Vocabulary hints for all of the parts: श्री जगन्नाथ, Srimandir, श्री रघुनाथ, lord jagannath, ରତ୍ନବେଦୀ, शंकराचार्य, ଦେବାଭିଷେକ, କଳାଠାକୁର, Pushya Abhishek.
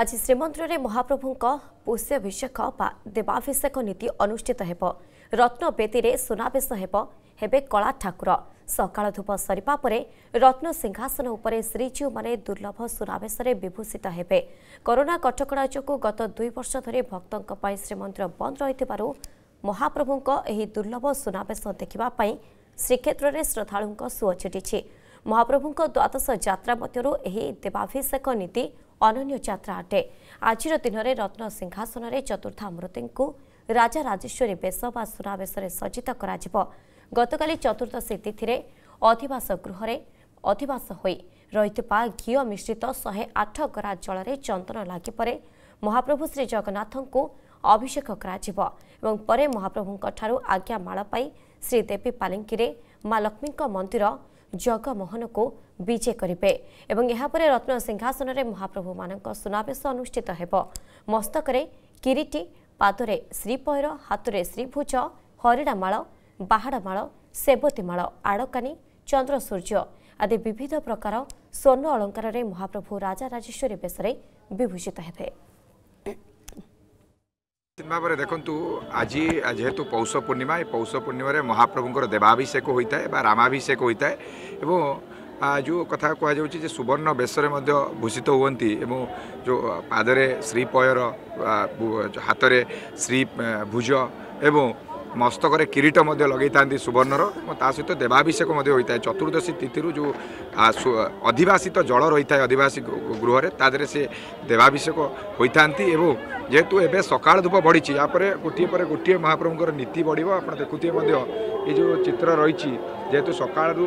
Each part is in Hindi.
आज श्रीमंदिर महाप्रभु पुष्याभिषेक बा देवाभिषेक नीति अनुष्ठित हो रत्न बेदी सुनावेश हेबे कला ठाकुर सकाल धूप सरिपा परे रत्न सिंहासन उपरे श्रीजीव माने दुर्लभ सुनावेश विभूषित हेबे। कोरोना कटकणा जोगु गत 2 वर्ष धरि भक्तनक पई श्रीमंदिर बंद रहितबारु महाप्रभुक एही दुर्लभ सुनावेश देखिबा पई श्रीक्षेत्र रे श्रद्धालुक सुअ छिटिछि। महाप्रभुक द्वादश यात्रा मध्यरु एही देवाभिषेक नीति अनन्य यात्रा अटे। आजिर दिन रे रत्न सिंहासन रे चतुर्धा मूर्तिंकु राजा राजेश्वरी बेश बा सुनावेश सज्जित कराजिबो। गतकाली चतुर्दशी तिथि अधिवास गृह अधिवास होई रहितपा घीओ मिश्रित 108 गरा जल चंदन लागिपर महाप्रभु श्री जगन्नाथ को अभिषेक कराजिबो एवं परे महाप्रभु आज्ञा माला पाई श्रीदेवी पालिंकी माँ लक्ष्मी मंदिर जगमोहन को विजय करेंगे। रत्न सिंहासन में महाप्रभु मान सुनावेश अनुष्ठित हो मस्तक किरीटी पादरे श्रीपैर हाथ में श्रीभुज हरिणामाल बाहाड़माल सेवतीमाल आड़कानी चंद्र सूर्य आदि विविध प्रकार स्वर्ण अलंकार रे महाप्रभु राजा राजेश्वरी बेशरे विभूषित हेबे। भाव में देखु आज जेहेतु पौष पूर्णिम महाप्रभुंर देवाभिषेक होता है रामाभिषेक होता है जो कथा कहुचे सुवर्ण बेश भूषित होती जो पादरे श्रीपयर हाथ में श्री भुज एवं मस्तक किरीट लगे था सुवर्णर सहित देवाभिषेक होता है। चतुर्दशी तिथि जो अधिवासित जल रही है अधिवासी गृह में तादर से देवाभिषेक होता जेहेतु एवं सकाल धूप बढ़ी यापर गोटेपर गोटे महाप्रभुंर नीति बढ़ो आप देखुए ये जो चित्र रही जेहेतु सकालू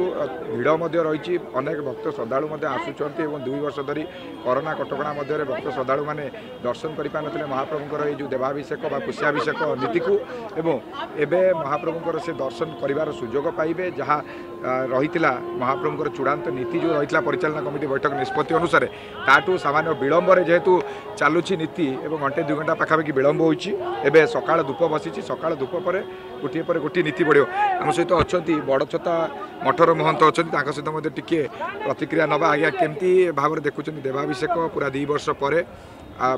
भिड़ रही अनेक भक्त श्रद्धालु आसुंट और 2 वर्ष धरी कोरोना कटकणा मध्य भक्त श्रद्धालु मैंने दर्शन करें महाप्रभुंर ये जो देवाभिषेक बा पुष्याभिषेक नीति को एवं महाप्रभुंर से दर्शन कर सुजोग पाइबे जहाँ रही महाप्रभुंर चूड़ांत नीति जो रही परिचालना कमिटी बैठक निष्पत्ति अनुसार ताठू सामान्य विलंबर जेहेतु चलुची नीति एवं घंटे 2 घंटा पाखापाखि विलंब होबे सकाल धूप बसी सकाल धूप पर गोटेपर गोटे नीति बढ़ो। आम सहित अच्छा बड़ छता मठर महंत अच्छा सहित टी प्रतिक्रिया ना आज्ञा केमती भाव में देखुं देवाभिषेक पूरा 2 वर्ष पर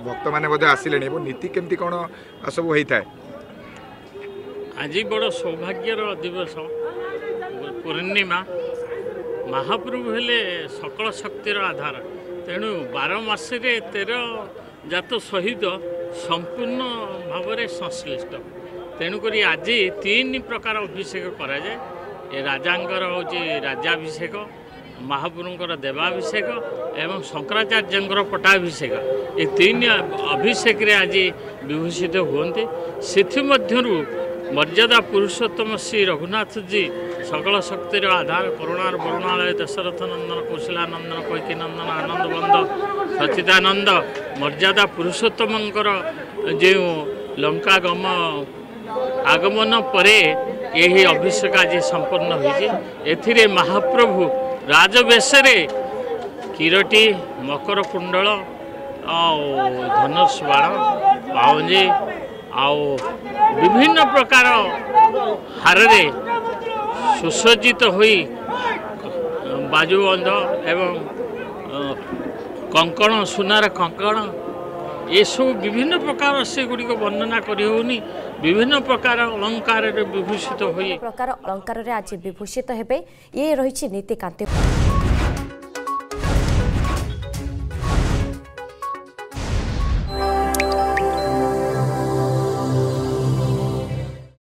भक्त मैंने आसिले नीति केमती कौन सब होता है। आज बड़ सौभाग्यर दिवस पूर्णिमा महाप्रभु हेले सकल शक्तिर आधार तेणु 12 मास 13 जात सहित संपूर्ण भाव में संश्लिष्ट तेणुक आज 3 प्रकार अभिषेक करा जाए राजांकर हूँ राज्याभिषेक महाप्रभुंर देवाभिषेक एवं शंकराचार्य पट्टाभिषेक ये 3 अभिषेक आज विभूषित होती से मर्यादा पुरुषोत्तम श्री रघुनाथ जी सकल शक्तिर आधार करुणार वरुणालय दशरथ नंदन कौशलानंदन कैकी नंदन आनंदबंध सचिदानंद मर्यादा पुरुषोत्तम जो लंकागम आगमन पर यही अभिषेक आज संपन्न होती। महाप्रभु राजवेश किरटी मकर कुंडल धनुष बाण पाउंजी विभिन्न प्रकार हारे सुसज्जित हुई बाजूबंध एवं कंकण सुनार कंकण ये सब विभिन्न प्रकार से गुड़ी को वर्णना करनी विभिन्न प्रकार अलंकार विभूषित हुई प्रकार अलंकार आज विभूषित हेबे ये रही नीति कांति।